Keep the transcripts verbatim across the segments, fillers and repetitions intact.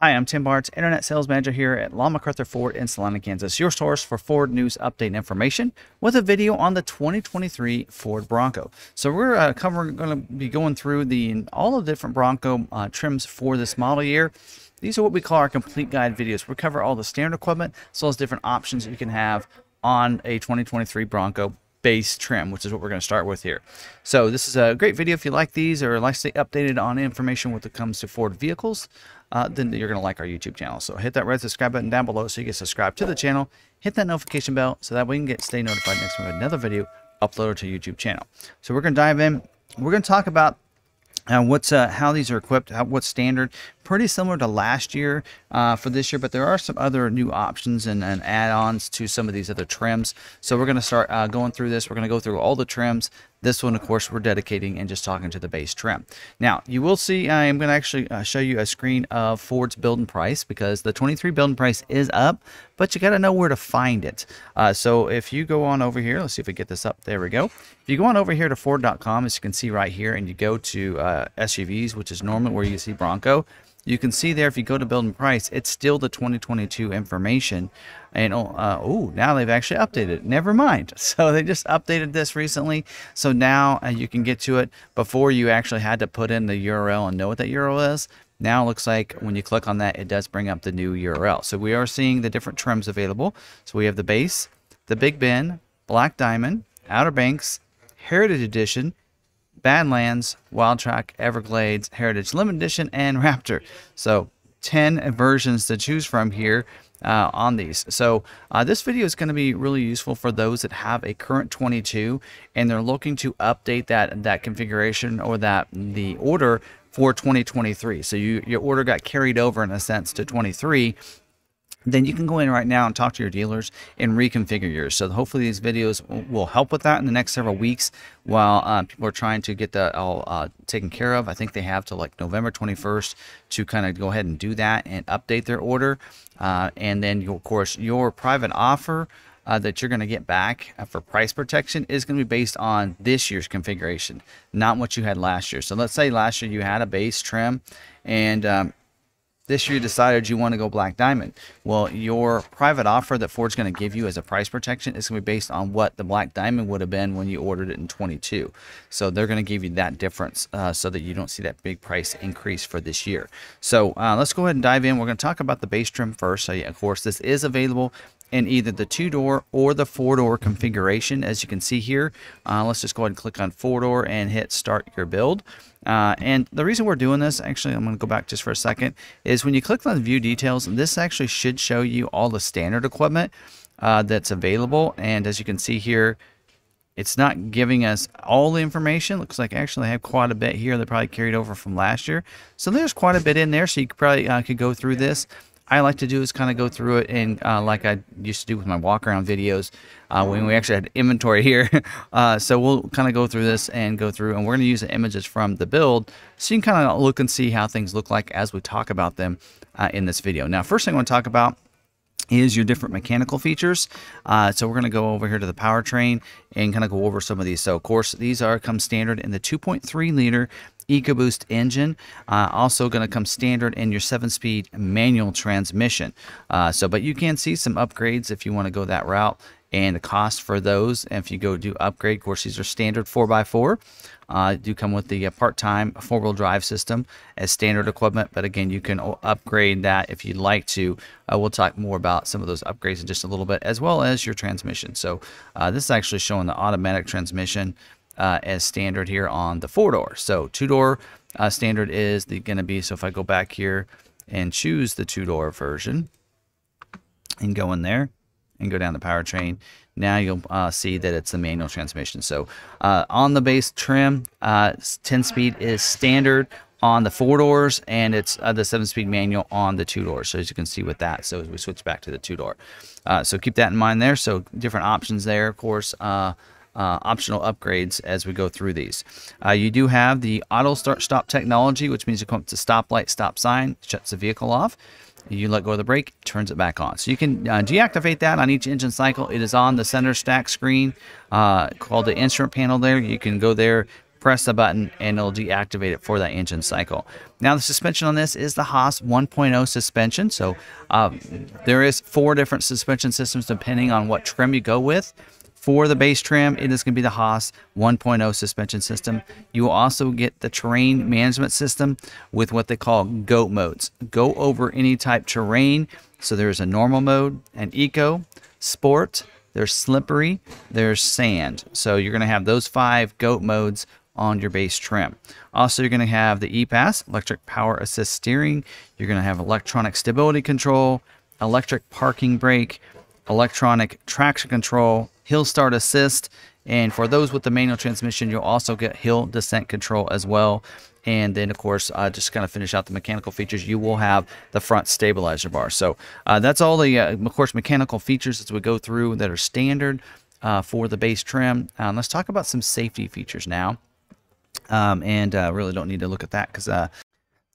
Hi, I'm Tim Bartz, Internet Sales Manager here at La MacArthur Ford in Salina, Kansas, your source for Ford news, update, and information, with a video on the twenty twenty-three Ford Bronco. So we're uh, covering, going to be going through the all of the different Bronco uh, trims for this model year. These are what we call our complete guide videos. We cover all the standard equipment, as well as different options you can have on a twenty twenty-three Bronco base trim, which is what we're going to start with here. So this is a great video. If you like these or like to stay updated on information when it comes to Ford vehicles, uh, then you're going to like our YouTube channel. So hit that red subscribe button down below so you can subscribe to the channel. Hit that notification bell so that way you can get stay notified next time we have another video uploaded to YouTube channel. So we're going to dive in. We're going to talk about Uh, what's uh, how these are equipped, how, what's standard, pretty similar to last year uh, for this year, but there are some other new options and, and add-ons to some of these other trims. So we're going to start uh, going through this. We're going to go through all the trims. This one, of course, we're dedicating and just talking to the base trim. Now, you will see I am going to actually uh, show you a screen of Ford's build and price, because the twenty-three build and price is up, but you got to know where to find it. Uh, so if you go on over here, let's see if we get this up. There we go. If you go on over here to Ford dot com, as you can see right here, and you go to uh, S U Vs, which is normally where you see Bronco, you can see there if you go to build and price, it's still the twenty twenty-two information. And uh, oh, now they've actually updated it. Never mind. So they just updated this recently. So now uh, you can get to it. Before, you actually had to put in the U R L and know what that U R L is. Now it looks like when you click on that, it does bring up the new U R L. So we are seeing the different trims available. So we have the base, the Big Ben, Black Diamond, Outer Banks, Heritage Edition, Badlands, Wild Track, Everglades, Heritage Limited Edition, and Raptor. So ten versions to choose from here uh, on these. So uh, this video is going to be really useful for those that have a current twenty-two and they're looking to update that that configuration or that the order for twenty twenty-three. So you, your order got carried over in a sense to twenty-three. Then you can go in right now and talk to your dealers and reconfigure yours. So hopefully these videos will help with that in the next several weeks while uh, people are trying to get that all uh, taken care of. I think they have to like November twenty-first to kind of go ahead and do that and update their order. Uh, and then, you, of course, your private offer Uh, that you're going to get back for price protection is going to be based on this year's configuration, not what you had last year. So let's say last year you had a base trim and um, this year you decided you want to go Black Diamond. Well, your private offer that Ford's going to give you as a price protection is going to be based on what the Black Diamond would have been when you ordered it in twenty-two. So they're going to give you that difference uh, so that you don't see that big price increase for this year. So uh, let's go ahead and dive in. We're going to talk about the base trim first. So yeah, of course, this is available in either the two-door or the four-door configuration, as you can see here. Uh, let's just go ahead and click on four-door and hit start your build. Uh, and the reason we're doing this, actually, I'm going to go back just for a second, is when you click on view details, this actually should show you all the standard equipment uh, that's available. And as you can see here, it's not giving us all the information. Looks like actually I have quite a bit here that probably carried over from last year. So there's quite a bit in there, so you probably uh, could go through this. I like to do is kind of go through it and uh, like I used to do with my walk around videos uh, when we actually had inventory here. uh, so we'll kind of go through this and go through, and we're going to use the images from the build so you can kind of look and see how things look like as we talk about them uh, in this video. Now, first thing I want to talk about is your different mechanical features. Uh, so we're going to go over here to the powertrain and kind of go over some of these. So of course, these are come standard in the two point three liter EcoBoost engine, uh, also going to come standard in your seven-speed manual transmission. Uh, so, but you can see some upgrades if you want to go that route, and the cost for those. And if you go do upgrade, of course, these are standard four by four. Uh, do come with the uh, part-time four-wheel drive system as standard equipment, but again, you can upgrade that if you'd like to. Uh, we'll talk more about some of those upgrades in just a little bit, as well as your transmission. So uh, this is actually showing the automatic transmission Uh, as standard here on the four-door. So two-door uh, standard is going to be, so if I go back here and choose the two-door version and go in there and go down the powertrain, now you'll uh, see that it's the manual transmission. So uh, on the base trim, uh, ten-speed is standard on the four doors, and it's uh, the seven-speed manual on the two doors. So as you can see with that, so as we switch back to the two-door. Uh, so keep that in mind there. So different options there, of course, uh, Uh, optional upgrades as we go through these. Uh, you do have the auto start stop technology, which means you come up to stoplight, stop sign, shuts the vehicle off. You let go of the brake, turns it back on. So you can uh, deactivate that on each engine cycle. It is on the center stack screen uh, called the instrument panel there. You can go there, press the button and it'll deactivate it for that engine cycle. Now the suspension on this is the Haas one point oh suspension. So uh, there is four different suspension systems depending on what trim you go with. For the base trim, it is going to be the Haas one point oh suspension system. You will also get the terrain management system with what they call GOAT modes. Go over any type terrain. So there's a normal mode, an eco, sport, there's slippery, there's sand. So you're going to have those five GOAT modes on your base trim. Also, you're going to have the E-Pass, electric power assist steering. You're going to have electronic stability control, electric parking brake, electronic traction control, hill start assist, and for those with the manual transmission, you'll also get hill descent control as well. And then, of course, uh, just kind of finish out the mechanical features, you will have the front stabilizer bar. So uh, that's all the, uh, of course, mechanical features as we go through that are standard uh, for the base trim. Um, let's talk about some safety features now. Um, and uh, really don't need to look at that because uh,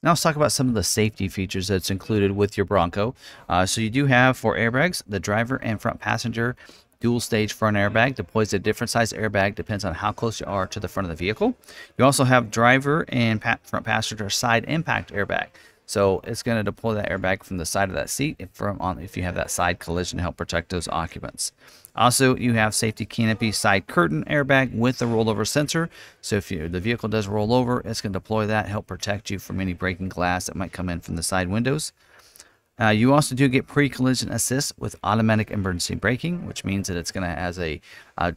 now let's talk about some of the safety features that's included with your Bronco. Uh, so you do have four airbags, the driver and front passenger. Dual stage front airbag deploys a different size airbag, depends on how close you are to the front of the vehicle. You also have driver and pa front passenger side impact airbag. So it's going to deploy that airbag from the side of that seat if, from on, if you have that side collision to help protect those occupants. Also, you have safety canopy side curtain airbag with the rollover sensor. So if you, the vehicle does roll over, it's going to deploy that, help protect you from any breaking glass that might come in from the side windows. Uh, you also do get pre-collision assist with automatic emergency braking, which means that it's going to has a, a,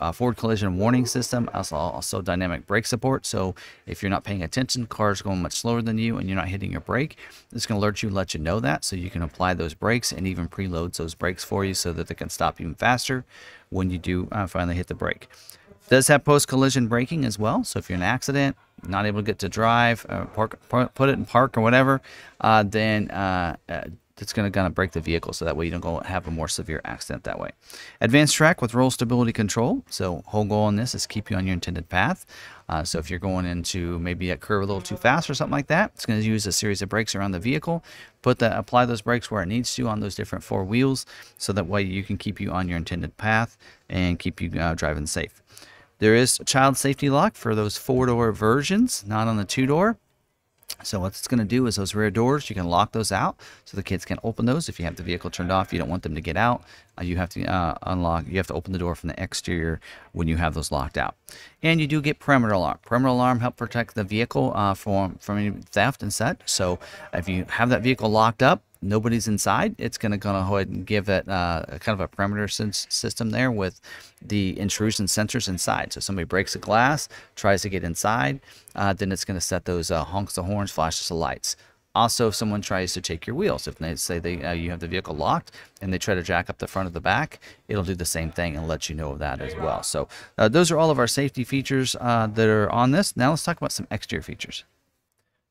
a forward collision warning system, also, also dynamic brake support. So if you're not paying attention, car's going much slower than you and you're not hitting your brake, it's going to alert you, let you know that, so you can apply those brakes and even preloads those brakes for you so that they can stop even faster when you do uh, finally hit the brake. It does have post-collision braking as well, so if you're in an accident, not able to get to drive, uh, park, park, put it in park or whatever, uh, then uh, uh, it's going to kind of brake the vehicle, so that way you don't go have a more severe accident that way. Advanced track with roll stability control. So whole goal on this is keep you on your intended path. Uh, so if you're going into maybe a curve a little too fast or something like that, it's going to use a series of brakes around the vehicle, put the, apply those brakes where it needs to on those different four wheels, so that way you can keep you on your intended path and keep you uh, driving safe. There is a child safety lock for those four-door versions, not on the two-door. So what it's going to do is those rear doors, you can lock those out so the kids can open those. If you have the vehicle turned off, you don't want them to get out. Uh, you have to uh, unlock, you have to open the door from the exterior when you have those locked out. And you do get perimeter alarm. Perimeter alarm helps protect the vehicle uh, from, from any theft and such. So if you have that vehicle locked up, nobody's inside, it's going to go ahead and give it uh, kind of a perimeter system there with the intrusion sensors inside. So if somebody breaks a glass, tries to get inside, uh, then it's going to set those uh, honks of horns, flashes of lights. Also, if someone tries to take your wheels, if they say they, uh, you have the vehicle locked and they try to jack up the front of the back, it'll do the same thing and let you know of that as well. So uh, those are all of our safety features uh, that are on this. Now let's talk about some exterior features.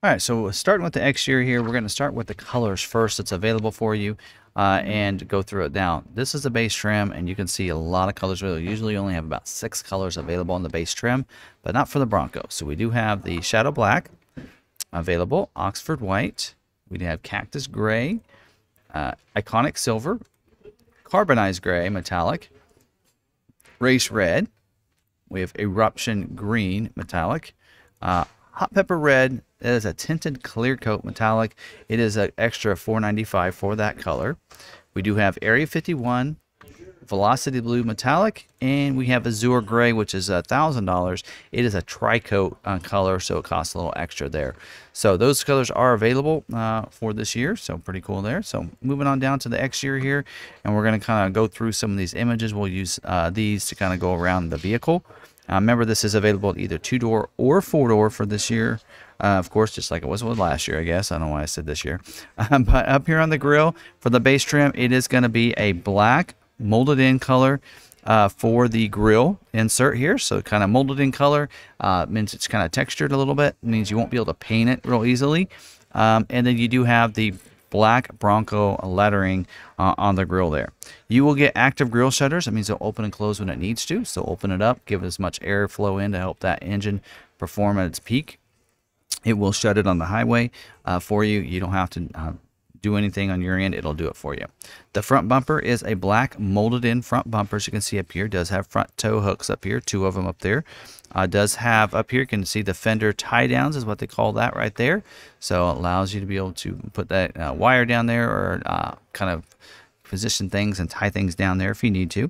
All right, so starting with the exterior here, we're going to start with the colors first that's available for you uh, and go through it now. This is the base trim, and you can see a lot of colors. We usually only have about six colors available on the base trim, but not for the Bronco. So we do have the Shadow Black available, Oxford White. We do have Cactus Gray, uh, Iconic Silver, Carbonized Gray, Metallic, Race Red. We have Eruption Green, Metallic, uh, Hot Pepper Red. It is a tinted clear coat metallic. It is an extra four ninety-five for that color. We do have Area fifty-one, Velocity Blue metallic, and we have Azure Gray, which is a thousand dollars. It is a tri-coat uh, color, so it costs a little extra there. So those colors are available uh, for this year, so pretty cool there. So moving on down to the exterior here, and we're going to kind of go through some of these images. We'll use uh, these to kind of go around the vehicle. Uh, remember, this is available at either two-door or four-door for this year. Uh, of course, just like it was with last year, I guess. I don't know why I said this year. Um, but up here on the grill, for the base trim, it is going to be a black molded-in color uh, for the grill insert here. So kind of molded-in color uh, means it's kind of textured a little bit. It means you won't be able to paint it real easily. Um, and then you do have the black Bronco lettering uh, on the grill there. You will get active grill shutters. That means they'll open and close when it needs to. So open it up, give it as much airflow in to help that engine perform at its peak. It will shut it on the highway uh, for you. You don't have to uh, do anything on your end, it'll do it for you. The front bumper is a black molded in front bumper, as you can see up here. It does have front tow hooks up here, two of them up there. Uh, does have up here, you can see the fender tie downs is what they call that right there. So it allows you to be able to put that uh, wire down there, or uh, kind of position things and tie things down there if you need to.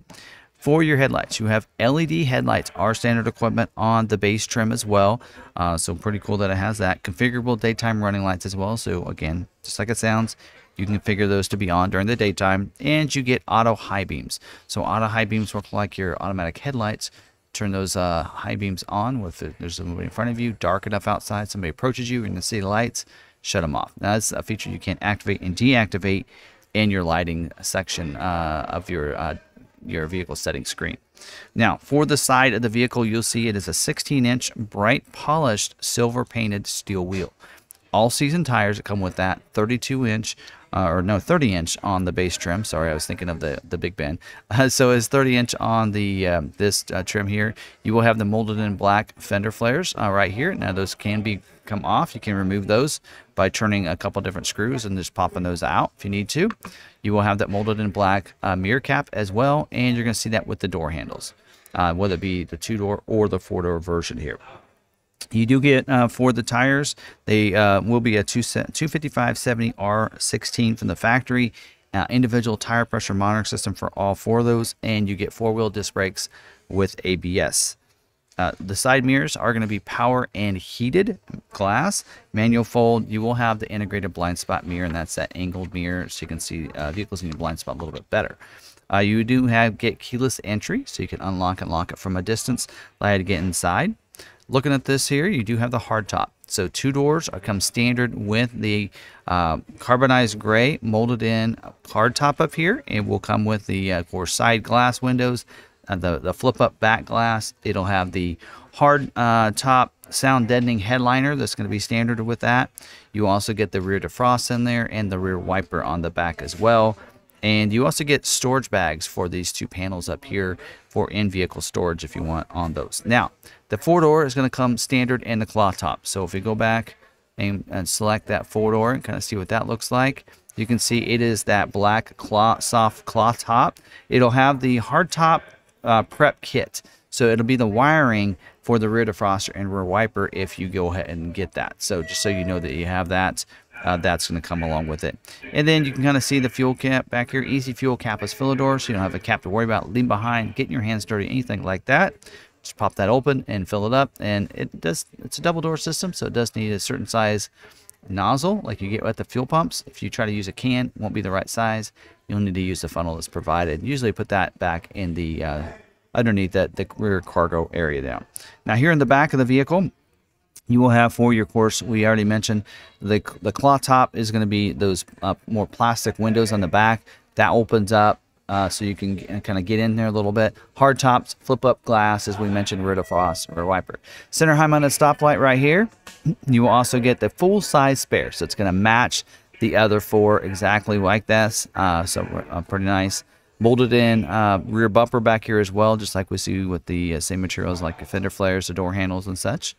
For your headlights, you have L E D headlights, our standard equipment on the base trim as well. Uh, so pretty cool that it has that. Configurable daytime running lights as well. So again, just like it sounds, you can configure those to be on during the daytime. And you get auto high beams. So auto high beams work like your automatic headlights. Turn those uh, high beams on with it. There's somebody in front of you, dark enough outside, somebody approaches you, you're gonna see the lights, shut them off. Now that's a feature you can activate and deactivate in your lighting section uh, of your uh, your vehicle setting screen. Now for the side of the vehicle, you'll see it is a sixteen inch bright polished silver painted steel wheel. All season tires that come with that, thirty-two inch uh, or no thirty inch on the base trim. Sorry, I was thinking of the the Big Ben. Uh, so it's thirty inch on the um, this uh, trim here. You will have the molded in black fender flares uh, right here. Now those can be come off. You can remove those by turning a couple different screws and just popping those out if you need to. You will have that molded in black uh, mirror cap as well, and you're going to see that with the door handles, uh, whether it be the two door or the four door version here. You do get uh, for the tires, they uh, will be a two fifty-five seventy R sixteen from the factory, uh, individual tire pressure monitoring system for all four of those, and you get four-wheel disc brakes with A B S. Uh, the side mirrors are going to be power and heated glass, manual fold. You will have the integrated blind spot mirror, and that's that angled mirror, so you can see uh, vehicles in your blind spot a little bit better. Uh, you do have get keyless entry, so you can unlock and lock it from a distance, allow you to get inside. Looking at this here, you do have the hard top. So two doors come standard with the uh, carbonized gray molded in hard top up here. It will come with the uh, core side glass windows, uh, the, the flip up back glass. It'll have the hard uh, top sound deadening headliner that's going to be standard with that. You also get the rear defrost in there and the rear wiper on the back as well. And you also get storage bags for these two panels up here for in-vehicle storage if you want on those. Now, the four-door is going to come standard in the cloth top. So if we go back and, and select that four-door and kind of see what that looks like, you can see it is that black cloth, soft cloth top. It'll have the hard top uh, prep kit. So it'll be the wiring for the rear defroster and rear wiper if you go ahead and get that. So just so you know that you have that. Uh, that's going to come along with it. And then you can kind of see the fuel cap back here. Easy fuel capless filler door, so you don't have a cap to worry about leaving behind, getting your hands dirty, anything like that. Just pop that open and fill it up. And it does, it's a double door system, so it does need a certain size nozzle like you get at the fuel pumps. If you try to use a can, it won't be the right size. You'll need to use the funnel that's provided. Usually put that back in the uh, underneath that the rear cargo area down. Now here in the back of the vehicle, you will have for your course, we already mentioned, the, the cloth top is going to be those uh, more plastic windows on the back. That opens up uh, so you can kind of get in there a little bit. Hard tops, flip-up glass, as we mentioned, rear defrost, rear wiper. Center high-mounted stoplight right here. You will also get the full-size spare, so it's going to match the other four exactly like this, uh, so uh, pretty nice. Molded in uh, rear bumper back here as well, just like we see with the uh, same materials like the fender flares, the door handles, and such.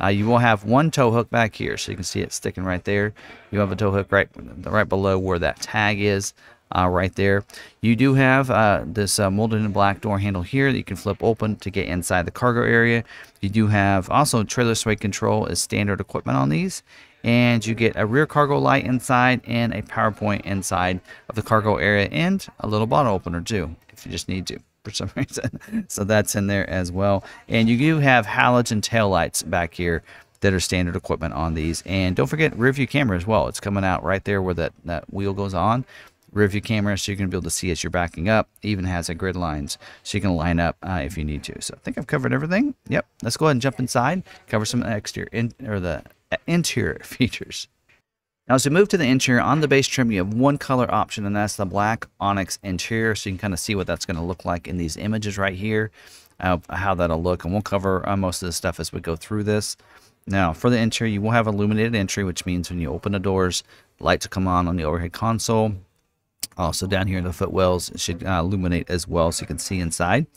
Uh, you will have one tow hook back here, so you can see it sticking right there. You have a tow hook right, right below where that tag is, uh, right there. You do have uh, this uh, molded in black door handle here that you can flip open to get inside the cargo area. You do have also trailer sway control as standard equipment on these. And you get a rear cargo light inside and a power point inside of the cargo area and a little bottle opener too, if you just need to. For some reason, so that's in there as well. And you do have halogen taillights back here that are standard equipment on these. And don't forget rear view camera as well. It's coming out right there where that, that wheel goes on. Rear view camera, so you're going to be able to see as you're backing up. Even has a grid lines, so you can line up uh, if you need to. So I think I've covered everything. Yep, let's go ahead and jump inside, cover some exterior in, or the interior features. Now, as we move to the interior, on the base trim, you have one color option, and that's the black onyx interior. So you can kind of see what that's going to look like in these images right here, uh, how that'll look. And we'll cover uh, most of this stuff as we go through this. Now, for the interior, you will have illuminated entry, which means when you open the doors, lights will come on on the overhead console. Also, down here in the footwells, it should uh, illuminate as well, so you can see inside.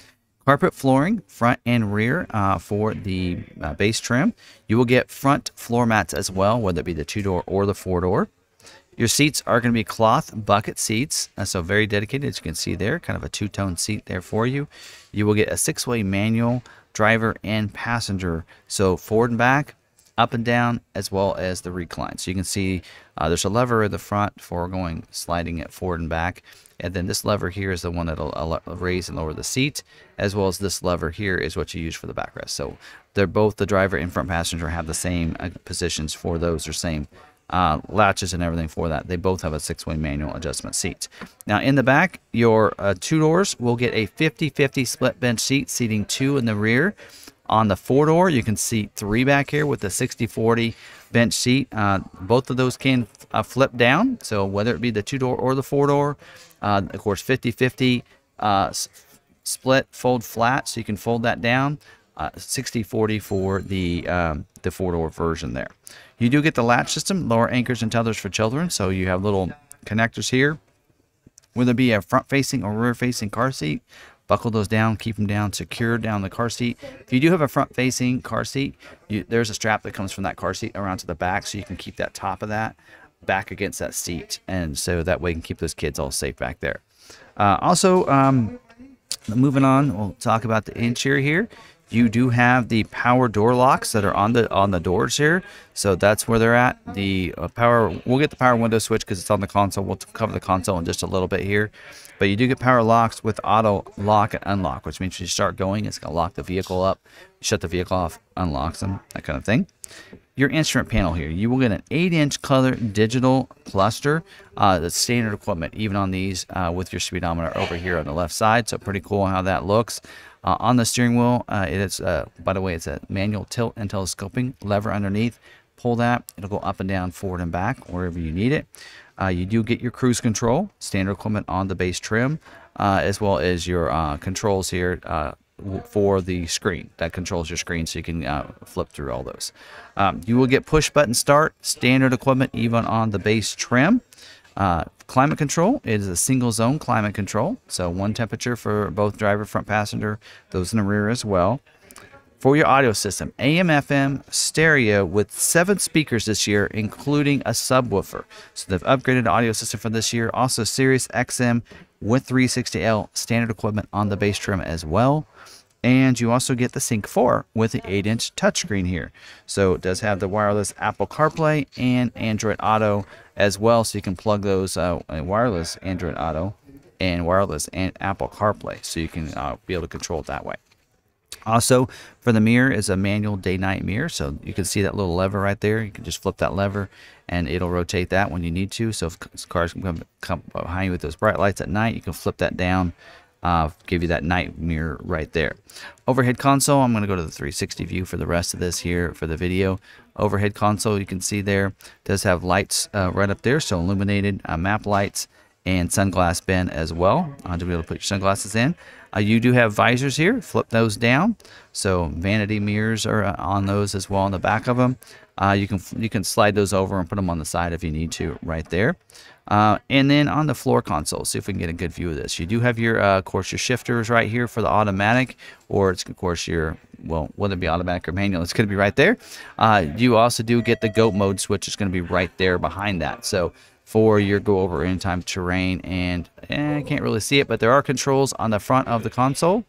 Carpet flooring, front and rear uh, for the uh, base trim. You will get front floor mats as well, whether it be the two-door or the four-door. Your seats are going to be cloth bucket seats, so very dedicated, as you can see there, kind of a two-tone seat there for you. You will get a six-way manual, driver and passenger, so forward and back, up and down, as well as the recline. So you can see uh, there's a lever at the front for going sliding it forward and back, and then this lever here is the one that'll raise and lower the seat, as well as this lever here is what you use for the backrest. So they're both, the driver and front passenger, have the same positions for those, or same Uh, latches and everything for that. They both have a six-way manual adjustment seat. Now in the back, your uh, two doors will get a fifty fifty split bench seat, seating two in the rear. On the four-door, you can seat three back here with a sixty forty bench seat. Uh, both of those can uh, flip down, so whether it be the two-door or the four-door, uh, of course fifty fifty uh, split, fold flat, so you can fold that down. sixty forty for the um, the four-door version there. You do get the latch system, lower anchors and tethers for children, so you have little connectors here. Whether it be a front-facing or rear-facing car seat, buckle those down, keep them down, secure down the car seat. If you do have a front-facing car seat, you, there's a strap that comes from that car seat around to the back, so you can keep that top of that back against that seat, and so that way you can keep those kids all safe back there. Uh, also, um, moving on, we'll talk about the interior here. You do have the power door locks that are on the on the doors here, so that's where they're at. The uh, power, we'll get the power window switch because it's on the console. We'll cover the console in just a little bit here, but you do get power locks with auto lock and unlock, which means when you start going, it's gonna lock the vehicle up, shut the vehicle off, unlocks them, that kind of thing. Your instrument panel here, you will get an eight-inch color digital cluster. Uh, that's standard equipment, even on these, uh, with your speedometer over here on the left side. So pretty cool how that looks. Uh, on the steering wheel, uh, it is, uh, by the way, it's a manual tilt and telescoping lever underneath. Pull that, it'll go up and down, forward and back, wherever you need it. Uh, you do get your cruise control, standard equipment on the base trim, uh, as well as your uh, controls here, uh, for the screen that controls your screen, so you can uh, flip through all those. Um, you will get push button start, standard equipment even on the base trim. Uh, climate control, it is a single zone climate control, so one temperature for both driver, front passenger, those in the rear as well. For your audio system, A M F M stereo with seven speakers this year, including a subwoofer. So they've upgraded the audio system for this year. Also Sirius X M with three sixty L, standard equipment on the base trim as well. And you also get the SYNC four with the eight-inch touchscreen here. So it does have the wireless Apple CarPlay and Android Auto as well, so you can plug those uh, wireless Android Auto and wireless and Apple CarPlay, so you can uh, be able to control it that way. Also, for the mirror is a manual day-night mirror, so you can see that little lever right there. You can just flip that lever, and it'll rotate that when you need to. So if cars come, come behind you with those bright lights at night, you can flip that down, uh, give you that night mirror right there. Overhead console, I'm going to go to the three sixty view for the rest of this here for the video. Overhead console, you can see there, does have lights uh, right up there, so illuminated uh, map lights and sunglass bin as well, uh, to be able to put your sunglasses in. Uh, you do have visors here, flip those down, so vanity mirrors are uh, on those as well on the back of them. Uh, you can you can slide those over and put them on the side if you need to right there. Uh, and then on the floor console, see if we can get a good view of this. You do have your, uh, of course, your shifters right here for the automatic, or it's, of course, your, well, whether it be automatic or manual, it's going to be right there. Uh, you also do get the GOAT mode switch. It's going to be right there behind that. So for your go over anytime terrain, and eh, I can't really see it, but there are controls on the front of the console.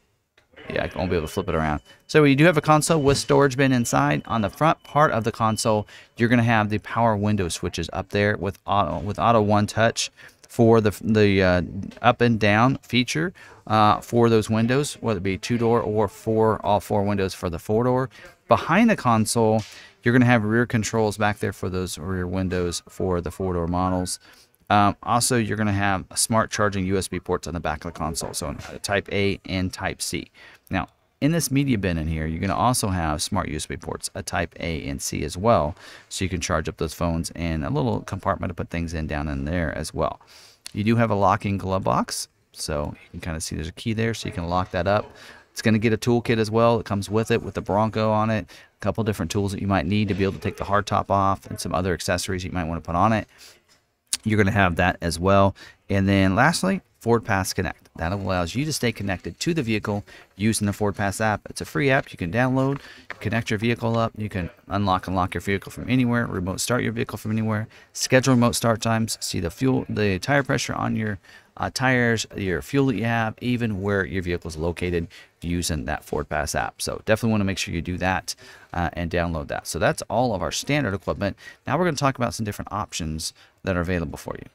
Yeah, I won't be able to flip it around. So you do have a console with storage bin inside. On the front part of the console, you're going to have the power window switches up there with auto with auto one touch for the the uh, up and down feature uh, for those windows, whether it be two door or four all four windows for the four door. Behind the console, you're going to have rear controls back there for those rear windows for the four-door models. Um, also, you're going to have smart charging U S B ports on the back of the console, so Type A and Type C. Now, in this media bin in here, you're going to also have smart U S B ports, a Type A and C as well, so you can charge up those phones, and a little compartment to put things in down in there as well. You do have a locking glove box, so you can kind of see there's a key there, so you can lock that up. It's going to get a toolkit as well. It comes with it with the Bronco on it, a couple different tools that you might need to be able to take the hard top off, and some other accessories you might want to put on it. You're going to have that as well. And then lastly, FordPass Connect. That allows you to stay connected to the vehicle using the FordPass app. It's a free app you can download, connect your vehicle up, you can unlock and lock your vehicle from anywhere, remote start your vehicle from anywhere, schedule remote start times, see the fuel, the tire pressure on your uh, tires, your fuel that you have, even where your vehicle is located using that FordPass app. So definitely want to make sure you do that uh, and download that. So that's all of our standard equipment. Now we're going to talk about some different options that are available for you.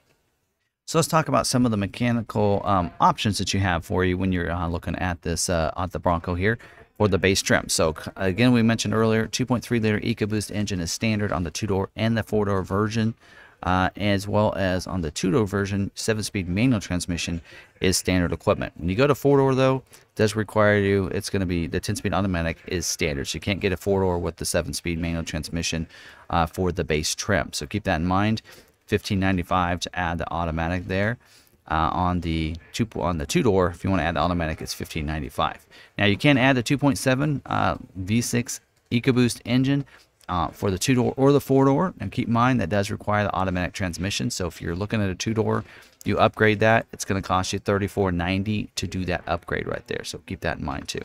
So let's talk about some of the mechanical um, options that you have for you when you're uh, looking at this uh, at the Bronco here for the base trim. So again, we mentioned earlier, two point three liter EcoBoost engine is standard on the two-door and the four-door version, uh, as well as on the two-door version, seven-speed manual transmission is standard equipment. When you go to four-door though, it does require you, it's going to be the ten-speed automatic is standard, so you can't get a four-door with the seven-speed manual transmission uh, for the base trim. So keep that in mind. fifteen ninety-five to add the automatic there. Uh, on the two on the two door, if you want to add the automatic, it's fifteen ninety-five. Now you can add the two point seven uh, V six EcoBoost engine uh, for the two door or the four door. And keep in mind that does require the automatic transmission. So if you're looking at a two door, you upgrade that, it's going to cost you thirty-four ninety to do that upgrade right there. So keep that in mind too.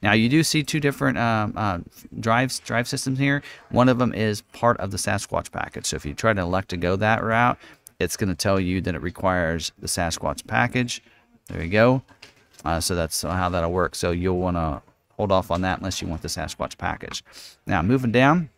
Now you do see two different um, uh, drives, drive systems here. One of them is part of the Sasquatch package. So if you try to elect to go that route, it's going to tell you that it requires the Sasquatch package. There you go. Uh, so that's how that'll work. So you'll want to hold off on that unless you want the Sasquatch package. Now moving down,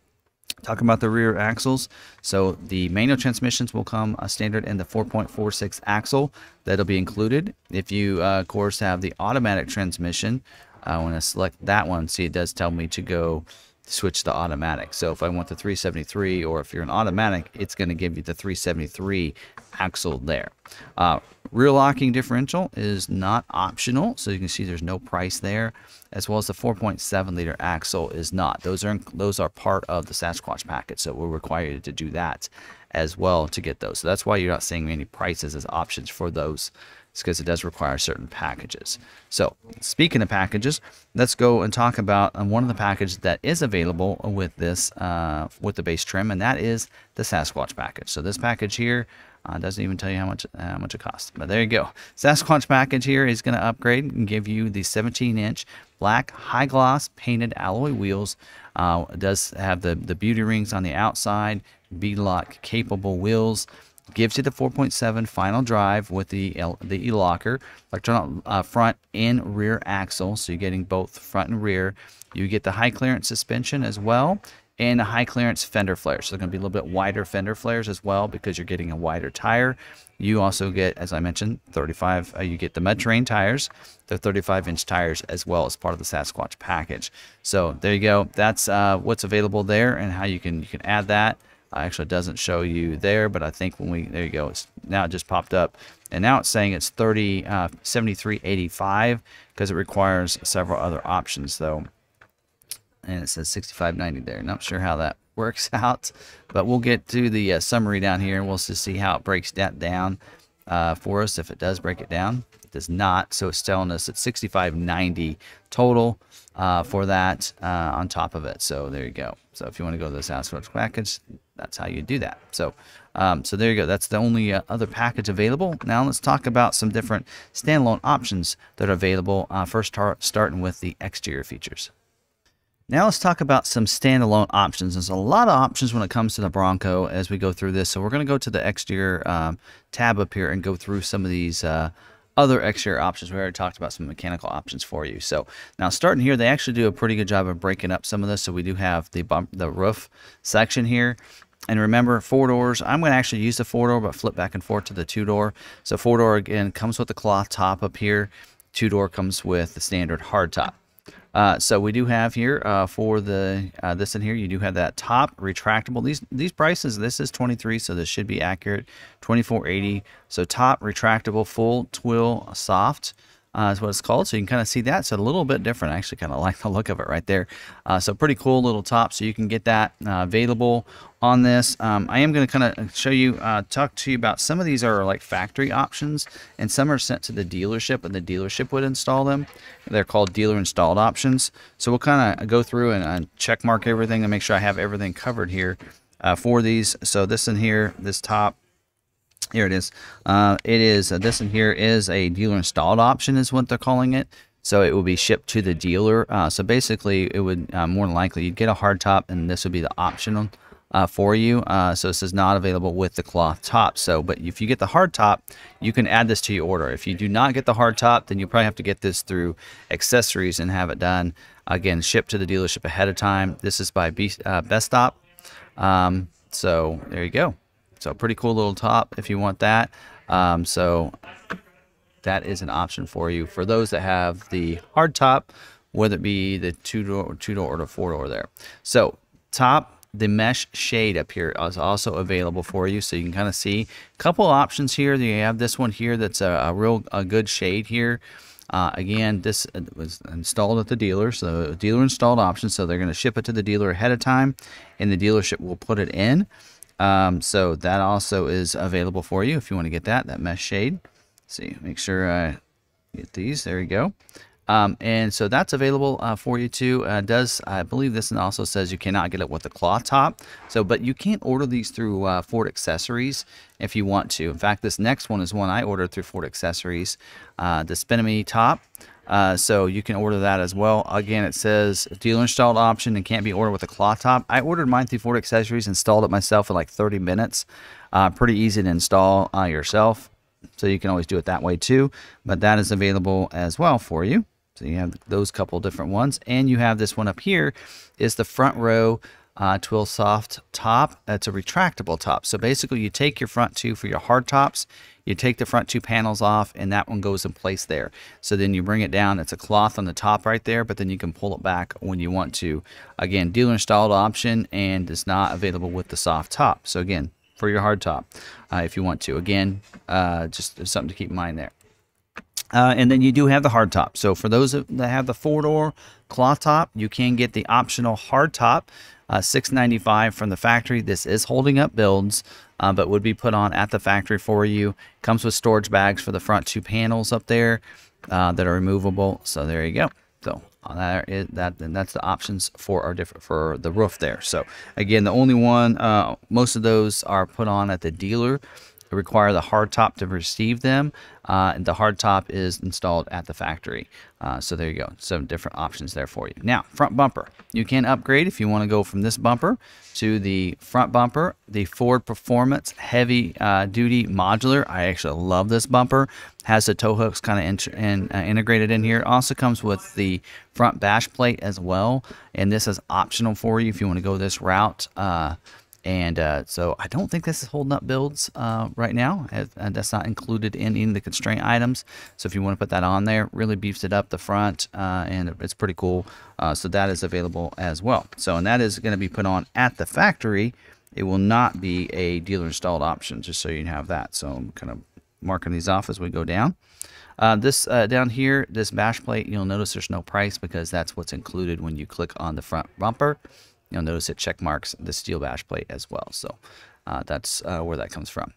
talking about the rear axles. So the manual transmissions will come uh, standard in the four point four six axle. That'll be included. If you, uh, of course, have the automatic transmission, I want to select that one. See, it does tell me to go switch to automatic. So if I want the three seventy-three, or if you're an automatic, it's going to give you the three seventy-three axle there. Uh, rear locking differential is not optional. So you can see there's no price there, as well as the four point seven liter axle is not. Those are, those are part of the Sasquatch package. So we're required to do that as well to get those. So that's why you're not seeing many prices as options for those. It's because it does require certain packages. So speaking of packages, let's go and talk about one of the packages that is available with this, uh, with the base trim, and that is the Sasquatch package. So this package here uh, doesn't even tell you how much how much it costs, but there you go. Sasquatch package here is going to upgrade and give you the seventeen inch black high gloss painted alloy wheels. Uh, it does have the the beauty rings on the outside, V-lock capable wheels. Gives you the four point seven final drive with the L, the e-locker, electronic uh, front and rear axle, so you're getting both front and rear. You get the high clearance suspension as well, and a high clearance fender flares. So they're going to be a little bit wider fender flares as well because you're getting a wider tire. You also get, as I mentioned, thirty-five. Uh, you get the mud terrain tires, the thirty-five inch tires as well as part of the Sasquatch package. So there you go. That's uh, what's available there and how you can you can add that. Actually, it doesn't show you there, but I think when we, there you go, it's, now it just popped up. And now it's saying it's seventy-three eighty-five because it requires several other options, though. And it says sixty-five ninety there. Not sure how that works out, but we'll get to the uh, summary down here, and we'll just see how it breaks that down uh, for us, if it does break it down. It does not, so it's telling us it's sixty-five ninety total. Uh, for that uh, on top of it. So there you go. So if you want to go to the Sasquatch package, that's how you do that. So um, so there you go. That's the only uh, other package available. Now let's talk about some different standalone options that are available, uh, first starting with the exterior features. Now let's talk about some standalone options. There's a lot of options when it comes to the Bronco as we go through this. So we're going to go to the exterior um, tab up here and go through some of these uh, other exterior options. We already talked about some mechanical options for you. So now starting here, they actually do a pretty good job of breaking up some of this. So we do have the bump, the roof section here. And remember, four doors, I'm going to actually use the four door, but flip back and forth to the two door. So four door again comes with the cloth top up here. Two door comes with the standard hard top. Uh, so we do have here uh, for the uh, this in here, you do have that top retractable. These these prices, this is twenty-three, so this should be accurate. twenty-four eighty. So top retractable, full twill soft uh, is what it's called. So you can kind of see that. So a little bit different. I actually kind of like the look of it right there. Uh, so pretty cool little top. So you can get that uh, available on this. Um, I am going to kind of show you, uh, talk to you about some of these are like factory options, and some are sent to the dealership, and the dealership would install them. They're called dealer installed options. So we'll kind of go through and uh, check mark everything and make sure I have everything covered here uh, for these. So this in here, this top, Here it is. Uh, it is, uh, this in here is a dealer installed option is what they're calling it. So it will be shipped to the dealer. Uh, so basically it would uh, more than likely you'd get a hard top and this would be the optional uh, for you. Uh, so this is not available with the cloth top. So, but if you get the hard top, you can add this to your order. If you do not get the hard top, then you'll probably have to get this through accessories and have it done again, shipped to the dealership ahead of time. This is by B, uh, Bestop. Um, so there you go. So pretty cool little top if you want that. Um, so that is an option for you. For those that have the hard top, whether it be the two-door two door or the four-door there. So top, the mesh shade up here is also available for you. So you can kind of see a couple options here. You have this one here that's a, a real a good shade here. Uh, again, this was installed at the dealer, so dealer installed option. So they're going to ship it to the dealer ahead of time, and the dealership will put it in. Um, so that also is available for you if you want to get that, that mesh shade. Let's see, make sure I get these. There you go. Um, and so that's available uh, for you too. Uh, does I believe this one also says you cannot get it with the cloth top. So, but you can order these through uh, Ford Accessories if you want to. In fact, this next one is one I ordered through Ford Accessories, uh, the Spinamy top. Uh, so you can order that as well. Again, it says dealer installed option and can't be ordered with a cloth top. I ordered mine through Ford Accessories, installed it myself in like thirty minutes. Uh, pretty easy to install uh, yourself. So you can always do it that way too. But that is available as well for you. So you have those couple different ones. And you have this one up here is the front row uh, twill soft top. That's a retractable top. So basically you take your front two for your hard tops. You take the front two panels off and that one goes in place there. So then you bring it down. It's a cloth on the top right there, but then you can pull it back when you want to. Again, dealer installed option and it's not available with the soft top. So again, for your hard top, uh, if you want to. Again, uh, just something to keep in mind there. Uh, and then you do have the hard top. So for those that have the four-door cloth top, you can get the optional hard top, uh, six ninety-five from the factory. This is holding up builds, uh, but would be put on at the factory for you. Comes with storage bags for the front two panels up there uh, that are removable. So there you go. So that is that, and that's the options for our different for the roof there. So again, the only one, uh, most of those are put on at the dealer. Require the hard top to receive them, uh, and the hard top is installed at the factory. Uh, so there you go, some different options there for you. Now, front bumper. You can upgrade if you want to go from this bumper to the front bumper, the Ford Performance Heavy uh, Duty Modular. I actually love this bumper. Has the tow hooks kind of in, uh, integrated in here. It also comes with the front bash plate as well, and this is optional for you if you want to go this route. Uh, And uh, so I don't think this is holding up builds uh, right now. And that's not included in any of the constraint items. So if you want to put that on there, really beefs it up the front uh, and it's pretty cool. Uh, so that is available as well. So, and that is going to be put on at the factory. It will not be a dealer installed option, just so you have that. So I'm kind of marking these off as we go down. Uh, this uh, down here, this bash plate, you'll notice there's no price because that's what's included when you click on the front bumper. You'll notice it check marks the steel bash plate as well. So uh, that's uh, where that comes from.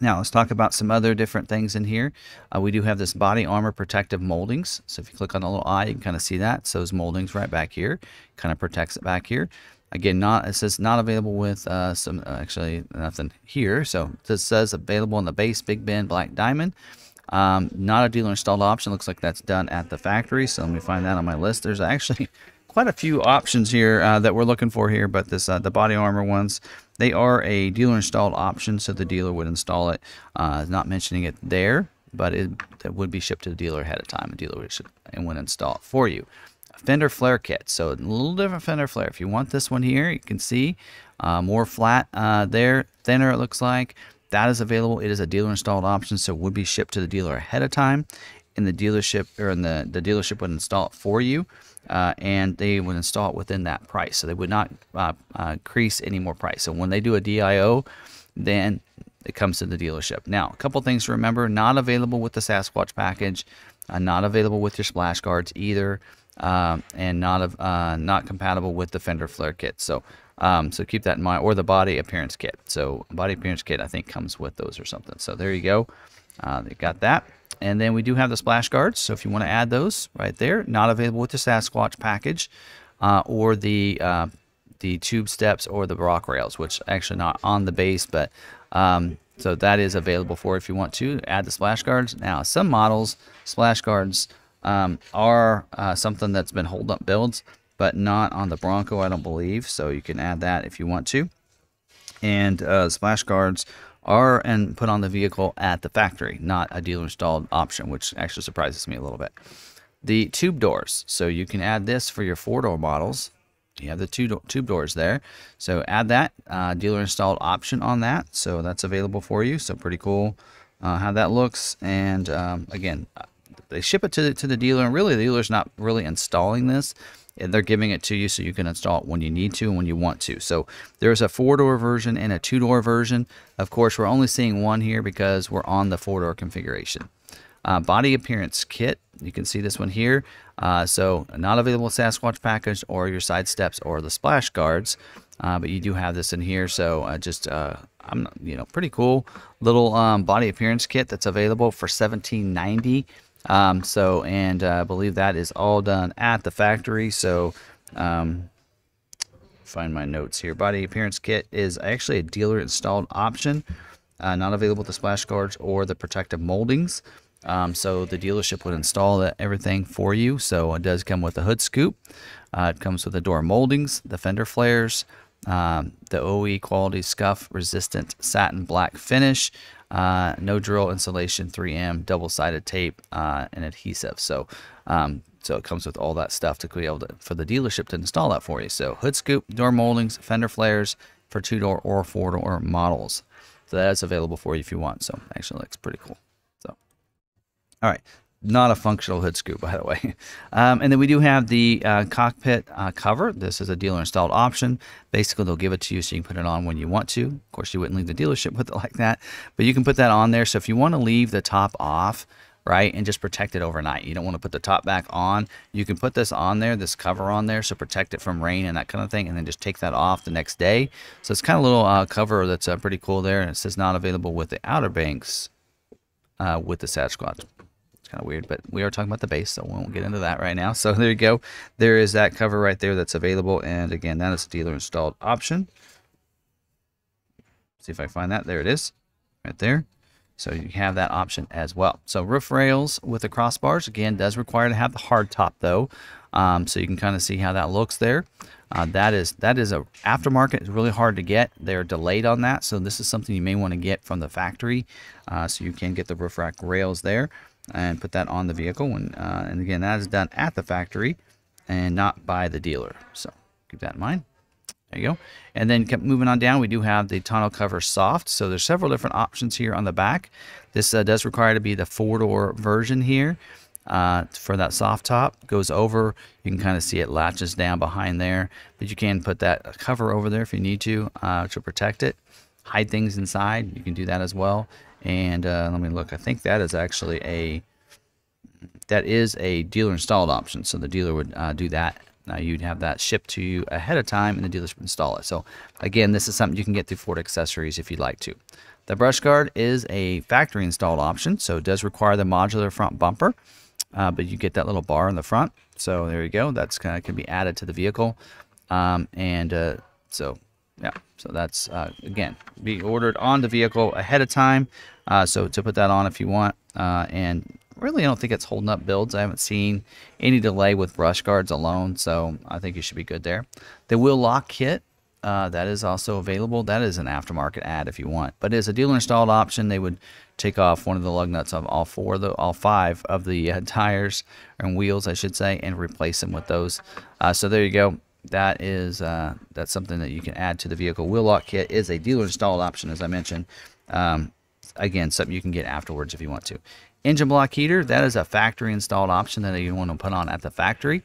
Now let's talk about some other different things in here. Uh, we do have this body armor protective moldings. So if you click on the little eye, you can kind of see that. So those moldings right back here kind of protects it back here. Again, not it says not available with uh, some uh, actually nothing here. So this says available on the base Big Bend Black Diamond. Um, not a dealer installed option. Looks like that's done at the factory. So let me find that on my list. There's actually quite a few options here uh, that we're looking for here, but this uh, the body armor ones, they are a dealer installed option, so the dealer would install it. Uh, not mentioning it there, but it, it would be shipped to the dealer ahead of time. The dealer would ship and would install it for you. Fender flare kit, so a little different fender flare. If you want this one here, you can see uh, more flat uh, there, thinner it looks like. That is available. It is a dealer installed option, so it would be shipped to the dealer ahead of time. In the dealership or in the, the dealership would install it for you uh, and they would install it within that price. So they would not uh, uh, increase any more price. So when they do a D I O, then it comes to the dealership. Now, a couple things to remember, not available with the Sasquatch package, uh, not available with your splash guards either, um, and not, uh, not compatible with the fender flare kit. So Um, so keep that in mind, or the body appearance kit. So body appearance kit, I think, comes with those or something. So there you go. Uh, they got that. And then we do have the splash guards. So if you want to add those right there, not available with the Sasquatch package uh, or the uh, the tube steps or the rock rails, which actually not on the base, but um, So that is available for if you want to add the splash guards. Now, some models, splash guards um, are uh, something that's been holding up builds, but not on the Bronco, I don't believe. So you can add that if you want to. And uh, splash guards are and put on the vehicle at the factory, not a dealer installed option, which actually surprises me a little bit. The tube doors. So you can add this for your four-door models. You have the two do tube doors there. So add that uh, dealer installed option on that. So that's available for you. So pretty cool uh, how that looks. And um, again, they ship it to the, to the dealer. And really, the dealer's not really installing this. They're giving it to you so you can install it when you need to and when you want to. So there's a four-door version and a two-door version. Of course, we're only seeing one here because we're on the four-door configuration. Uh, body appearance kit. You can see this one here. Uh, so not available Sasquatch package or your side steps or the splash guards, uh, but you do have this in here. So uh, just uh, I'm not, you know, pretty cool little um, body appearance kit that's available for seventeen ninety. Um, so and uh, I believe that is all done at the factory. So um, find my notes here. Body appearance kit is actually a dealer installed option, uh, not available with the splash guards or the protective moldings. Um, so the dealership would install that, everything for you. So it does come with a hood scoop. Uh, it comes with the door moldings, the fender flares, um, the O E quality scuff resistant satin black finish, uh, no drill insulation, three M double-sided tape, uh, and adhesive. So, um, so it comes with all that stuff to be able to, for the dealership to install that for you. So hood scoop, door moldings, fender flares for two-door or four-door models. So that is available for you if you want. So actually it looks pretty cool. All right, not a functional hood scoop, by the way. Um, and then we do have the uh, cockpit uh, cover. This is a dealer installed option. Basically, they'll give it to you so you can put it on when you want to. Of course, you wouldn't leave the dealership with it like that, but you can put that on there. So if you want to leave the top off, right, and just protect it overnight, you don't want to put the top back on, you can put this on there, this cover on there, so protect it from rain and that kind of thing, and then just take that off the next day. So it's kind of a little uh, cover that's uh, pretty cool there, and it says not available with the Outer Banks uh, with the Sasquatch. Kind of weird, but we are talking about the base, so we won't get into that right now. So there you go, there is that cover right there that's available, and again, that is a dealer installed option. See if I find that. There it is right there. So you have that option as well. So roof rails with the crossbars, again, does require to have the hard top though. Um, so you can kind of see how that looks there. Uh, that is that is a aftermarket. It's really hard to get. They're delayed on that, so this is something you may want to get from the factory. Uh, so you can get the roof rack rails there and put that on the vehicle. And, uh, and again, that is done at the factory and not by the dealer. So keep that in mind. There you go. And then kept moving on down, we do have the tonneau cover soft. So there's several different options here on the back. This uh, does require to be the four-door version here uh, for that soft top. Goes over, you can kind of see it latches down behind there, but you can put that cover over there if you need to, uh, to protect it. Hide things inside, you can do that as well. And uh, let me look. I think that is actually a that is a dealer installed option. So the dealer would uh, do that. Now you'd have that shipped to you ahead of time, and the dealer would install it. So again, this is something you can get through Ford accessories if you'd like to. The brush guard is a factory installed option, so it does require the modular front bumper, uh, but you get that little bar in the front. So there you go. That's kind of can be added to the vehicle, um, and uh, so. Yeah, so that's, uh, again, be ordered on the vehicle ahead of time. Uh, so to put that on if you want. Uh, and really, I don't think it's holding up builds. I haven't seen any delay with brush guards alone. So I think you should be good there. The wheel lock kit, uh, that is also available. That is an aftermarket ad if you want. But as a dealer installed option, they would take off one of the lug nuts of all four, of the, all five of the uh, tires and wheels, I should say, and replace them with those. Uh, so there you go. That is uh, that's something that you can add to the vehicle. Wheel lock kit is a dealer installed option, as I mentioned. Um, again, something you can get afterwards if you want to. Engine block heater, that is a factory installed option that you want to put on at the factory.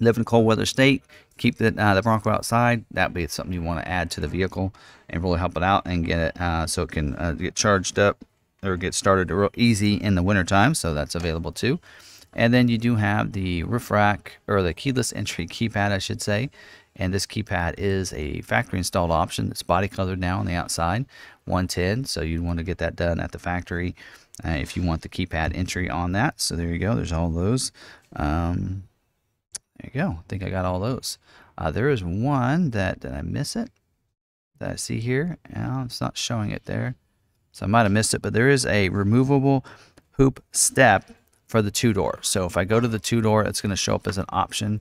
Live in a cold weather state, keep the, uh, the Bronco outside. That would be something you want to add to the vehicle and really help it out and get it uh, so it can uh, get charged up or get started real easy in the wintertime. So that's available too. And then you do have the roof rack, or the keyless entry keypad, I should say. And this keypad is a factory installed option. It's body colored now on the outside, one ten. So you'd want to get that done at the factory uh, if you want the keypad entry on that. So there you go. There's all those. Um, there you go. I think I got all those. Uh, there is one that, did I miss it? That I see here. Oh, it's not showing it there. So I might have missed it, but there is a removable hoop step for the two-door. So if I go to the two-door, it's going to show up as an option.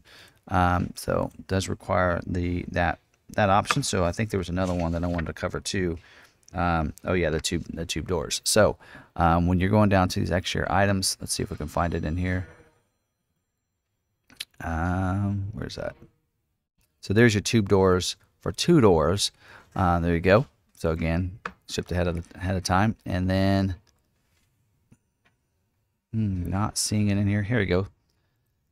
Um, so it does require the that that option. So I think there was another one that I wanted to cover too. Um, oh yeah, the tube the tube doors. So um, when you're going down to these exterior items, let's see if we can find it in here. Um, where's that? So there's your tube doors for two doors. Uh, there you go. So again, shipped ahead of ahead of time, and then mm, not seeing it in here. Here we go.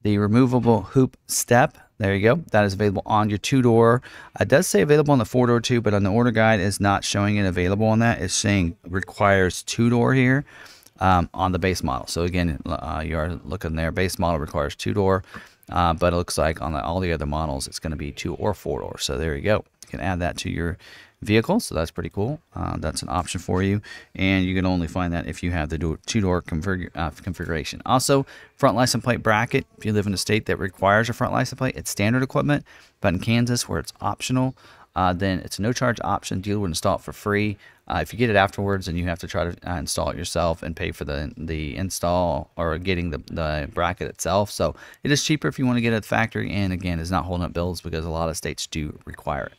The removable hoop step. There you go. That is available on your two-door. It does say available on the four-door too, but on the order guide, it's not showing it available on that. It's saying requires two-door here um, on the base model. So again, uh, you are looking there. Base model requires two-door, uh, but it looks like on the, all the other models, it's going to be two or four-door. So there you go. You can add that to your vehicle. So that's pretty cool. Uh, that's an option for you, and you can only find that if you have the two-door config uh, configuration. Also, front license plate bracket. If you live in a state that requires a front license plate, it's standard equipment. But in Kansas, where it's optional, uh, then it's a no-charge option. Dealer would install it for free. Uh, if you get it afterwards, then you have to try to uh, install it yourself and pay for the the install or getting the, the bracket itself. So it is cheaper if you want to get it at the factory, and again, it's not holding up bills because a lot of states do require it.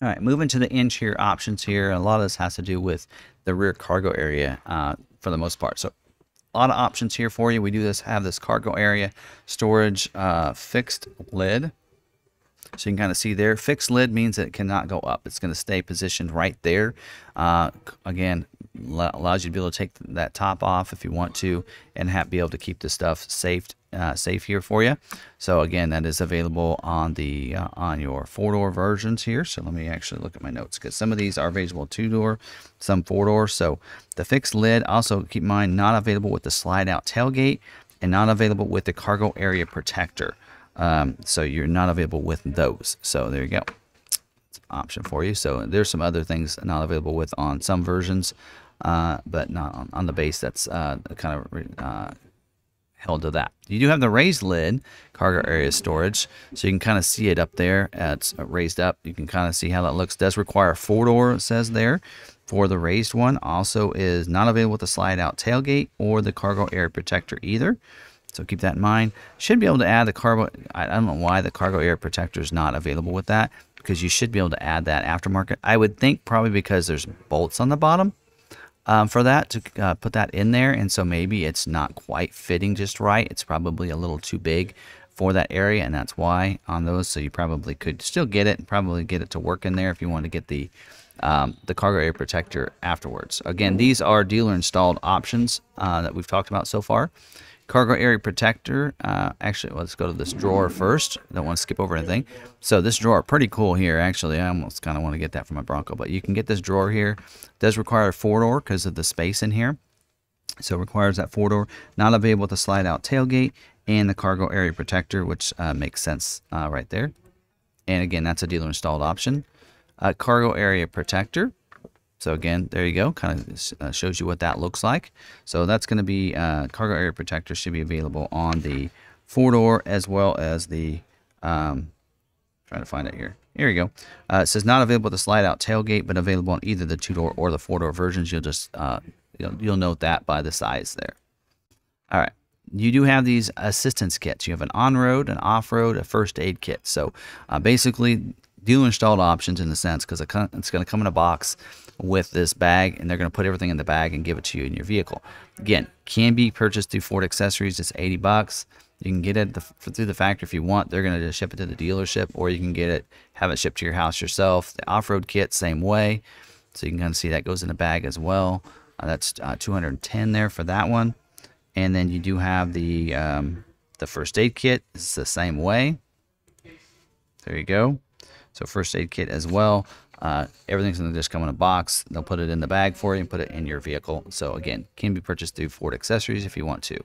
All right, moving to the interior options here. A lot of this has to do with the rear cargo area uh, for the most part. So a lot of options here for you. We do this, have this cargo area storage uh, fixed lid. So you can kind of see there. Fixed lid means that it cannot go up. It's going to stay positioned right there. Uh, again, allows you to be able to take that top off if you want to and have, be able to keep this stuff safe Uh, safe here for you. So again, that is available on the uh, on your four-door versions here. So let me actually look at my notes, because some of these are available two-door, some four-door. So the fixed lid, also keep in mind, not available with the slide-out tailgate and not available with the cargo area protector. Um, so you're not available with those. So there you go. It's an option for you. So there's some other things not available with on some versions, uh, but not on, on the base. That's uh, kind of uh, held to that. You do have the raised lid cargo area storage, so you can kind of see it up there. Uh, it's raised up. You can kind of see how that looks. It does require a four door, it says there, for the raised one. Also is not available with the slide out tailgate or the cargo area protector either. So keep that in mind. Should be able to add the cargo. I don't know why the cargo area protector is not available with that, because you should be able to add that aftermarket. I would think probably because there's bolts on the bottom. Um, for that to uh, put that in there, and so maybe it's not quite fitting just right. It's probably a little too big for that area, and that's why on those. So you probably could still get it and probably get it to work in there if you want to get the um, the cargo area protector afterwards. Again, these are dealer installed options uh, that we've talked about so far. Cargo area protector, uh, actually, let's go to this drawer first. I don't want to skip over anything. So this drawer, pretty cool here, actually. I almost kind of want to get that for my Bronco, but you can get this drawer here. It does require a four-door because of the space in here. So it requires that four-door. Not available with the slide-out tailgate and the cargo area protector, which uh, makes sense uh, right there. And again, that's a dealer-installed option. Uh, cargo area protector. So again, there you go, kind of shows you what that looks like. So that's going to be uh, cargo area protector should be available on the four-door as well as the, um, trying to find it here. Here you go. Uh, it says not available with the slide-out tailgate, but available on either the two-door or the four-door versions. You'll just, uh, you'll, you'll note that by the size there. All right. You do have these assistance kits. You have an on-road, an off-road, a first aid kit. So uh, basically, dealer installed options in the sense, because it's going to come in a box with this bag, and they're going to put everything in the bag and give it to you in your vehicle. Again, can be purchased through Ford Accessories. It's eighty bucks. You can get it the, through the factory if you want. They're going to just ship it to the dealership, or you can get it, have it shipped to your house yourself. The off-road kit, same way. So you can kind of see that goes in the bag as well. Uh, that's uh, two hundred ten there for that one. And then you do have the um, the first aid kit. It's the same way. There you go. So first aid kit as well. Uh, everything's going to just come in a box. They'll put it in the bag for you and put it in your vehicle. So again, can be purchased through Ford Accessories if you want to.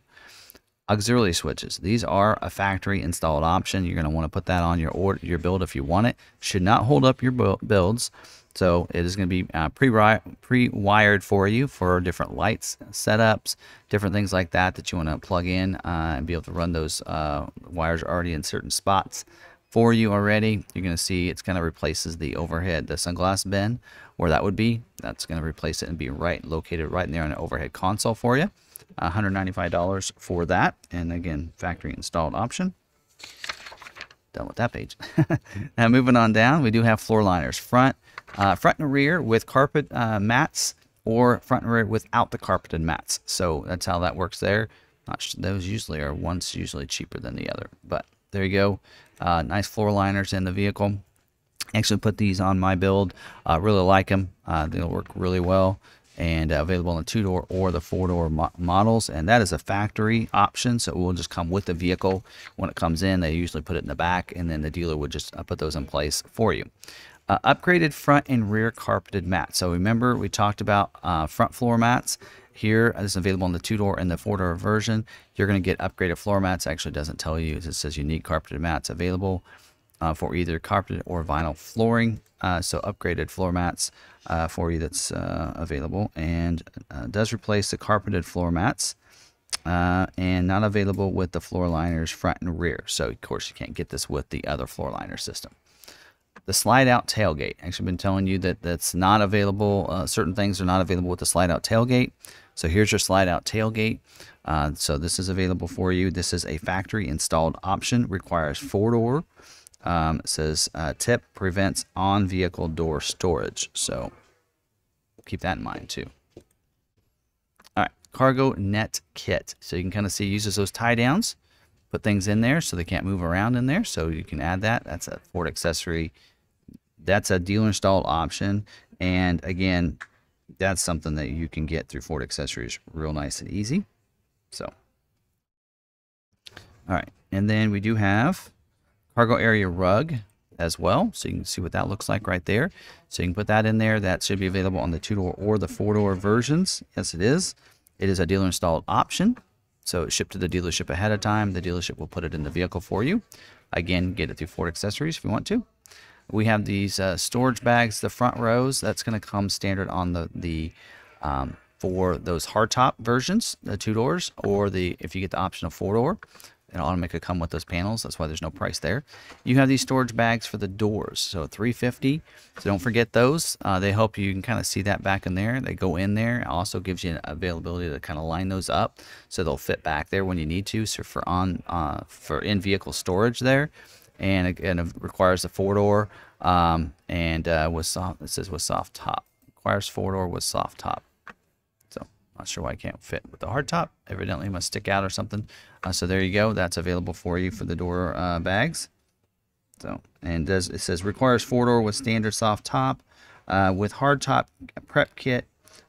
Auxiliary switches. These are a factory installed option. You're going to want to put that on your order, your build if you want it. Should not hold up your builds. So it is going to be uh, pre-wired for you for different lights setups, different things like that that you want to plug in uh, and be able to run those uh, wires already in certain spots. for you already. You're going to see it's kind of replaces the overhead, the sunglass bin, where that would be. That's going to replace it and be right located right in there on the overhead console for you. one hundred ninety-five dollars for that, and again, factory installed option. Done with that page. Now moving on down, we do have floor liners, front, uh, front and rear with carpet uh, mats, or front and rear without the carpeted mats. So that's how that works there. Not those usually are one's usually cheaper than the other, but there you go. Uh, nice floor liners in the vehicle. Actually put these on my build. Uh, really like them. Uh, they'll work really well. And uh, available in the two-door or the four-door mo models. And that is a factory option, so it will just come with the vehicle. When it comes in, they usually put it in the back, and then the dealer would just uh, put those in place for you. Uh, upgraded front and rear carpeted mats. So remember, we talked about uh, front floor mats. Here, this is available in the two-door and the four-door version. You're going to get upgraded floor mats. Actually, it doesn't tell you. It just says unique carpeted mats available uh, for either carpeted or vinyl flooring. Uh, so upgraded floor mats uh, for you, that's uh, available, and uh, does replace the carpeted floor mats, uh, and not available with the floor liners front and rear. So of course you can't get this with the other floor liner system. The slide out tailgate, actually been telling you that that's not available. Uh, certain things are not available with the slide out tailgate. So here's your slide out tailgate. Uh, so this is available for you. This is a factory installed option, requires four door. Um, it says uh, tip prevents on vehicle door storage, so keep that in mind too. All right, cargo net kit. So you can kind of see, uses those tie downs, put things in there so they can't move around in there. So you can add that. That's a Ford accessory. That's a dealer installed option. And again, that's something that you can get through Ford accessories, real nice and easy. So, all right, and then we do have cargo area rug as well, so you can see what that looks like right there. So you can put that in there. That should be available on the two-door or the four-door versions. Yes, it is. It is a dealer installed option, so it's shipped to the dealership ahead of time. The dealership will put it in the vehicle for you. Again, get it through Ford accessories if you want to. We have these uh, storage bags, the front rows. That's going to come standard on the the um, for those hardtop versions, the two doors, or the if you get the option of four-door. It'll automatically come with those panels. That's why there's no price there. You have these storage bags for the doors, so three fifty. So don't forget those. Uh, they help you. You can kind of see that back in there. They go in there. It also gives you an availability to kind of line those up, so they'll fit back there when you need to. So for on uh, for in vehicle storage there, and again, it requires a four door um, and uh, with soft. It says with soft top. Requires four door with soft top. Not sure why I can't fit with the hard top. Evidently it must stick out or something. Uh, so there you go. That's available for you for the door uh, bags. So, and does it says requires four door with standard soft top, uh, with hard top prep kit,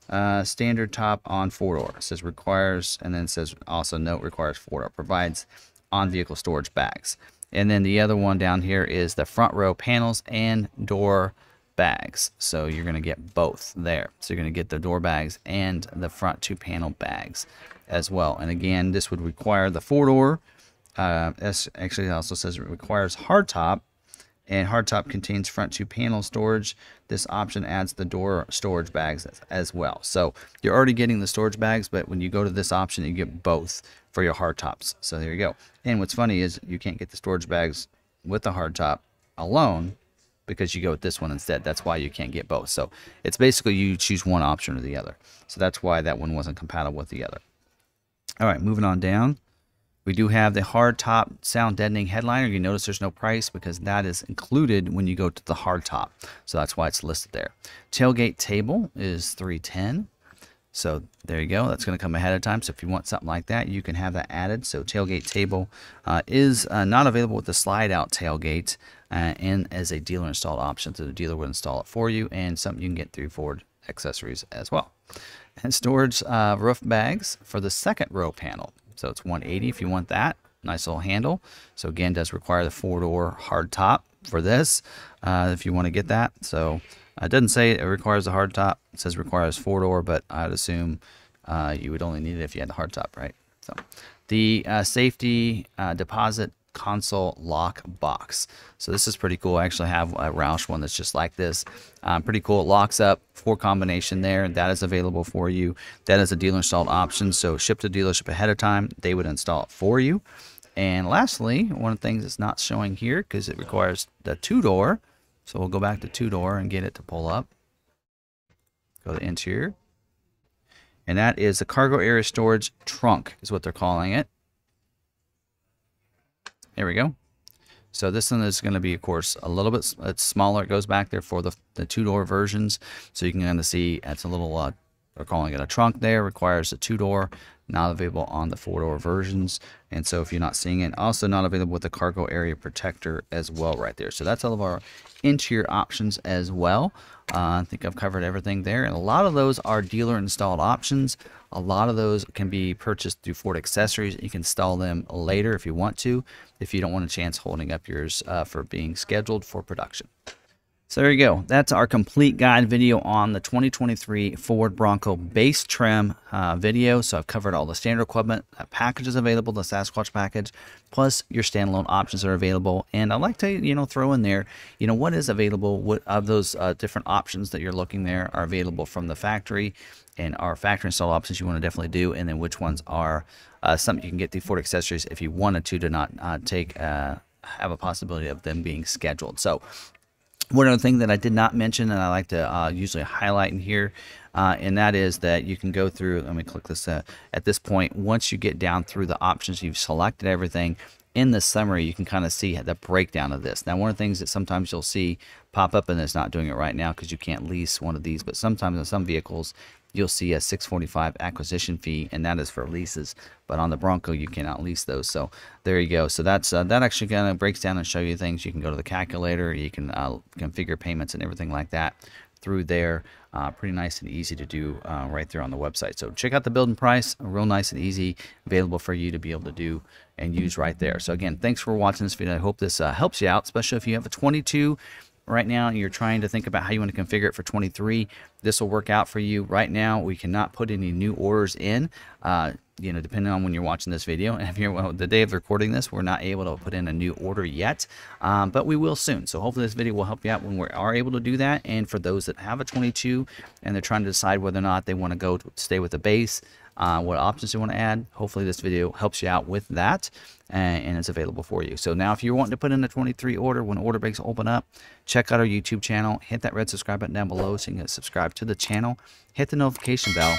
uh, standard top on four door. It says requires, and then it says also note requires four door. Provides on vehicle storage bags. And then the other one down here is the front row panels and door bags, so you're going to get both there. So you're going to get the door bags and the front two panel bags as well. And again, this would require the four-door. Uh, actually, it also says it requires hardtop, and hardtop contains front two panel storage. This option adds the door storage bags as, as well. So you're already getting the storage bags, but when you go to this option, you get both for your hardtops. So there you go. And what's funny is you can't get the storage bags with the hardtop alone, because you go with this one instead. That's why you can't get both. So it's basically you choose one option or the other. So that's why that one wasn't compatible with the other. All right, moving on down. We do have the hard top sound deadening headliner. You notice there's no price because that is included when you go to the hard top. So that's why it's listed there. Tailgate table is three ten dollars. So there you go. That's going to come ahead of time. So if you want something like that, you can have that added. So tailgate table uh, is uh, not available with the slide out tailgate, uh, and as a dealer installed option. So the dealer would install it for you, and something you can get through Ford accessories as well. And storage uh, roof bags for the second row panel. So it's one eighty if you want that. Nice little handle. So again, does require the four door hard top for this uh, if you want to get that. So it doesn't say it requires a hard top. It says requires four door, but I would assume uh, you would only need it if you had the hard top, right? So the uh, safety uh, deposit console lock box. So this is pretty cool. I actually have a Roush one that's just like this. Um, pretty cool. It locks up four combination there, and that is available for you. That is a dealer installed option. So ship to dealership ahead of time. They would install it for you. And lastly, one of the things that's not showing here because it requires the two-door, so we'll go back to two-door and get it to pull up. Go to interior. And that is the cargo area storage trunk is what they're calling it. There we go. So this one is going to be, of course, a little bit it's smaller. It goes back there for the, the two-door versions. So you can kind of see it's a little, uh, they're calling it a trunk there. Requires a two-door, not available on the four-door versions. And so if you're not seeing it, also not available with the cargo area protector as well right there. So that's all of our interior options as well. Uh, I think I've covered everything there. And a lot of those are dealer-installed options. A lot of those can be purchased through Ford accessories. You can install them later if you want to, if you don't want a chance holding up yours uh, for being scheduled for production. So there you go. That's our complete guide video on the twenty twenty-three Ford Bronco base trim uh, video. So I've covered all the standard equipment, uh, packages available, the Sasquatch package, plus your standalone options that are available. And I like to, you know, throw in there, you know, what is available, what of those uh, different options that you're looking there are available from the factory and our factory install options you want to definitely do, and then which ones are uh, something you can get through Ford accessories if you wanted to, to not uh, take, uh, have a possibility of them being scheduled. So one other thing that I did not mention, and I like to uh, usually highlight in here, uh, and that is that you can go through, let me click this uh, at this point, once you get down through the options, you've selected everything. In the summary, you can kind of see the breakdown of this. Now, one of the things that sometimes you'll see pop up, and it's not doing it right now because you can't lease one of these, but sometimes in some vehicles, you'll see a six forty-five acquisition fee, and that is for leases. But on the Bronco, you cannot lease those. So there you go. So that's uh, that actually kind of breaks down and show you things. You can go to the calculator. You can uh, configure payments and everything like that through there. Uh, pretty nice and easy to do uh, right there on the website. So check out the build and price. Real nice and easy, available for you to be able to do and use right there. So again, thanks for watching this video. I hope this uh, helps you out, especially if you have a twenty-two. Right now, you're trying to think about how you want to configure it for twenty-three. This will work out for you. Right now, we cannot put any new orders in, uh, you know, depending on when you're watching this video. And if you're, well, the day of recording this, we're not able to put in a new order yet, um, but we will soon. So hopefully this video will help you out when we are able to do that. And for those that have a twenty-two and they're trying to decide whether or not they want to go to stay with the base, Uh, what options you want to add. Hopefully this video helps you out with that, and, and it's available for you. So now if you're wanting to put in a twenty-three order, when order breaks open up, check out our YouTube channel, hit that red subscribe button down below so you can subscribe to the channel, hit the notification bell.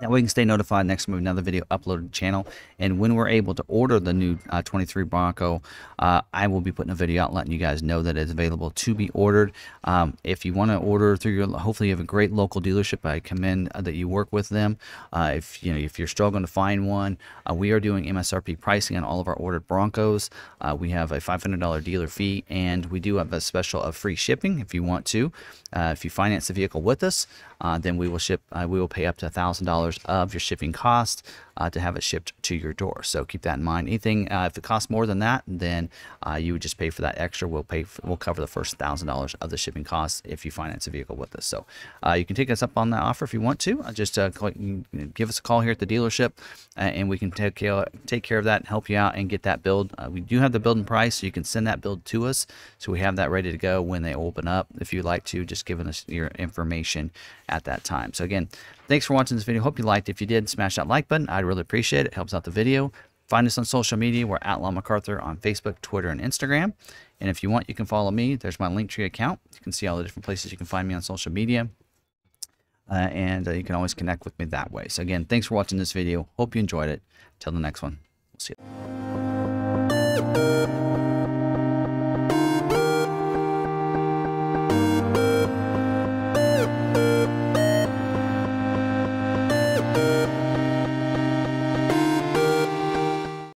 That way you can stay notified next time we have another video uploaded to the channel. And when we're able to order the new uh, twenty-three Bronco, uh, I will be putting a video out letting you guys know that it's available to be ordered. Um, if you want to order through your, hopefully you have a great local dealership. I commend uh, that you work with them. Uh, if, you know, if you're struggling to find one, uh, we are doing M S R P pricing on all of our ordered Broncos. Uh, we have a five hundred dollar dealer fee, and we do have a special of free shipping if you want to. Uh, if you finance the vehicle with us, uh, then we will ship, uh, we will pay up to one thousand dollars of your shipping cost uh, to have it shipped to your door. So keep that in mind. Anything uh, if it costs more than that, then uh, you would just pay for that extra. We'll pay for, we'll cover the first thousand dollars of the shipping costs if you finance a vehicle with us. So uh, you can take us up on that offer if you want to. Uh, just uh, call, give us a call here at the dealership, uh, and we can take care take care of that and help you out and get that build. Uh, we do have the build and price, so you can send that build to us, so we have that ready to go when they open up. If you'd like to, just giving us your information at that time. So again, thanks for watching this video. Hope you liked. If you did, smash that like button. I'd really appreciate it. It helps out the video. Find us on social media. We're at La MacArthur on Facebook, Twitter, and Instagram. And if you want, you can follow me. There's my Linktree account. You can see all the different places you can find me on social media. Uh, and uh, you can always connect with me that way. So again, thanks for watching this video. Hope you enjoyed it. Till the next one. We'll see you.